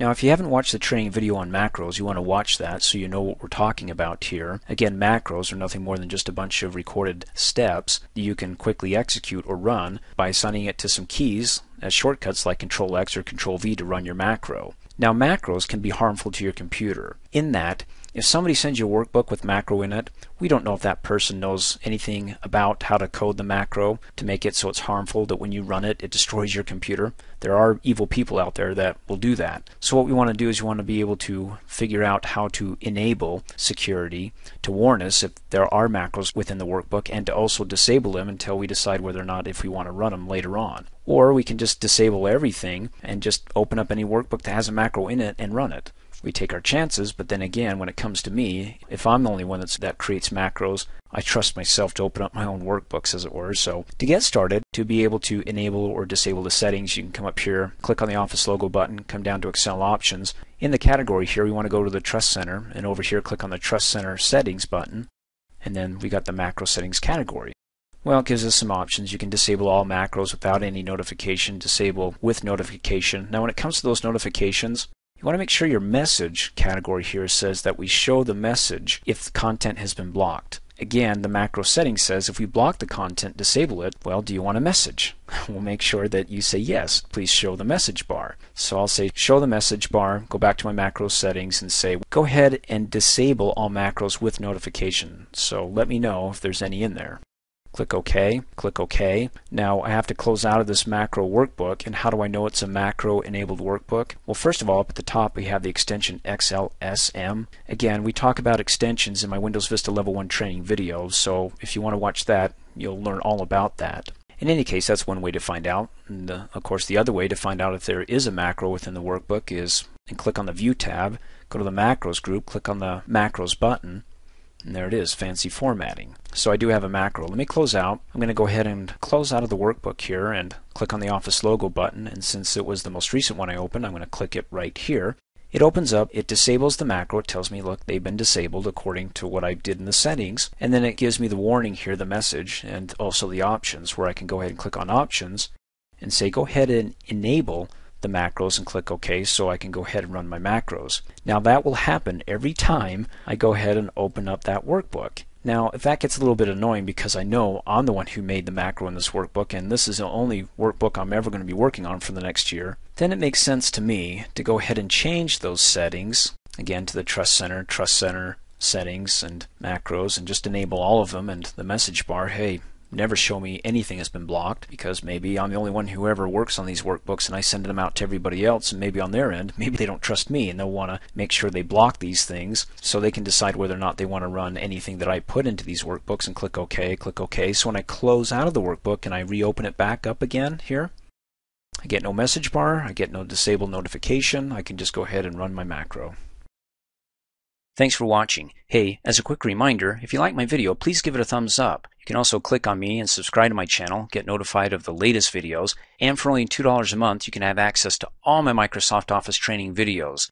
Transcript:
Now, if you haven't watched the training video on macros, you want to watch that so you know what we're talking about here. Again, macros are nothing more than just a bunch of recorded steps that you can quickly execute or run by assigning it to some keys as shortcuts like Ctrl X or Ctrl V to run your macro. Now, macros can be harmful to your computer in that if somebody sends you a workbook with macro in it, we don't know if that person knows anything about how to code the macro to make it so it's harmful that when you run it, it destroys your computer. There are evil people out there that will do that. So what we want to do is we want to be able to figure out how to enable security to warn us if there are macros within the workbook and to also disable them until we decide whether or not if we want to run them later on. Or we can just disable everything and just open up any workbook that has a macro in it and run it. We take our chances, but then again, when it comes to me, if I'm the only one that creates macros, I trust myself to open up my own workbooks, as it were. So to get started, to be able to enable or disable the settings, you can come up here, click on the Office logo button, come down to Excel Options. In the category here, we want to go to the Trust Center, and over here, click on the Trust Center Settings button, and then we got the Macro Settings category. Well, it gives us some options. You can disable all macros without any notification, disable with notification. Now, when it comes to those notifications, you want to make sure your message category here says that we show the message if the content has been blocked. Again, the macro setting says if we block the content, disable it, well, do you want a message? We'll make sure that you say yes, please show the message bar. So I'll say show the message bar, go back to my macro settings and say go ahead and disable all macros with notification. So let me know if there's any in there. Click OK, click OK. Now I have to close out of this macro workbook, and how do I know it's a macro enabled workbook? Well, first of all, up at the top we have the extension XLSM. Again, we talk about extensions in my Windows Vista Level 1 training video, so if you want to watch that, you'll learn all about that. In any case, that's one way to find out, and of course the other way to find out if there is a macro within the workbook is and click on the View tab, go to the Macros group, click on the Macros button, and there it is, fancy formatting. So I do have a macro. Let me close out. I'm going to go ahead and close out of the workbook here and click on the Office logo button, and since it was the most recent one I opened, I'm going to click it right here. It opens up, it disables the macro, it tells me look, they've been disabled according to what I did in the settings, and then it gives me the warning here, the message, and also the options where I can go ahead and click on options and say go ahead and enable the macros and click OK, so I can go ahead and run my macros. Now that will happen every time I go ahead and open up that workbook. Now if that gets a little bit annoying because I know I'm the one who made the macro in this workbook and this is the only workbook I'm ever going to be working on for the next year, then it makes sense to me to go ahead and change those settings again to the Trust Center settings and macros and just enable all of them and the message bar, hey, never show me anything has been blocked, because maybe I'm the only one who ever works on these workbooks and I send them out to everybody else, and maybe on their end, maybe they don't trust me and they'll want to make sure they block these things so they can decide whether or not they want to run anything that I put into these workbooks, and click OK, click OK. So when I close out of the workbook and I reopen it back up again here, I get no message bar, I get no disabled notification, I can just go ahead and run my macro. Thanks for watching. Hey, as a quick reminder, if you like my video, please give it a thumbs up. You can also click on me and subscribe to my channel, get notified of the latest videos, and for only $2 a month, you can have access to all my Microsoft Office training videos.